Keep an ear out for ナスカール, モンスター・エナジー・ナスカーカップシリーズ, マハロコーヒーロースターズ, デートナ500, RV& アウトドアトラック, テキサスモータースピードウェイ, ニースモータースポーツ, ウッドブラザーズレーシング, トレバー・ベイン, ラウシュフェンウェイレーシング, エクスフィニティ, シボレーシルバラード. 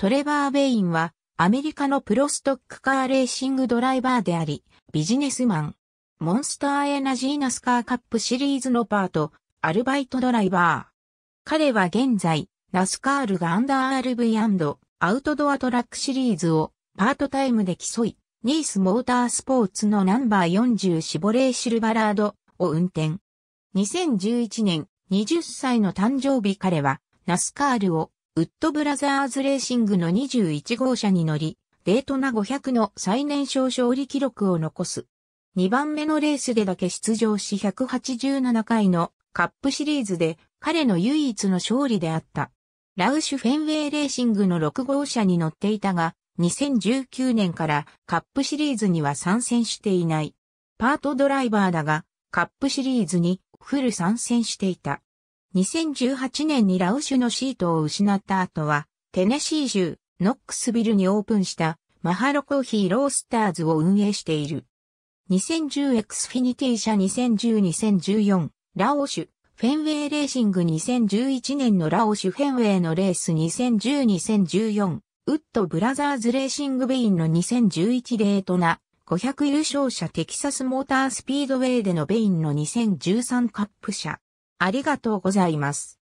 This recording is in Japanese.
トレバー・ベインはアメリカのプロストックカーレーシングドライバーであり、ビジネスマン。モンスター・エナジー・ナスカーカップシリーズのパート、アルバイトドライバー。彼は現在、ナスカールがアンダー RV& アウトドアトラックシリーズをパートタイムで競い、ニースモータースポーツのナンバー40シボレーシルバラードを運転。2011年、20歳の誕生日彼は、ナスカールをウッドブラザーズレーシングの21号車に乗り、デートナ500の最年少勝利記録を残す。2番目のレースでだけ出場し187回のカップシリーズで彼の唯一の勝利であった。ラウシュフェンウェイレーシングの6号車に乗っていたが2019年からカップシリーズには参戦していない。パートドライバーだがカップシリーズにフル参戦していた。2018年にラウシュのシートを失った後はテネシー州ノックスビルにオープンしたマハロコーヒーロースターズを運営している。2010エクスフィニティ社2010-2014ラオシュフェンウェイレーシング2011年のラオシュフェンウェイのレース2010-2014ウッドブラザーズレーシングベインの2011デートナ500優勝者テキサスモータースピードウェイでのベインの2013カップ車。ありがとうございます。